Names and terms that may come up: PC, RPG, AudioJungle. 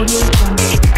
AudioJungle.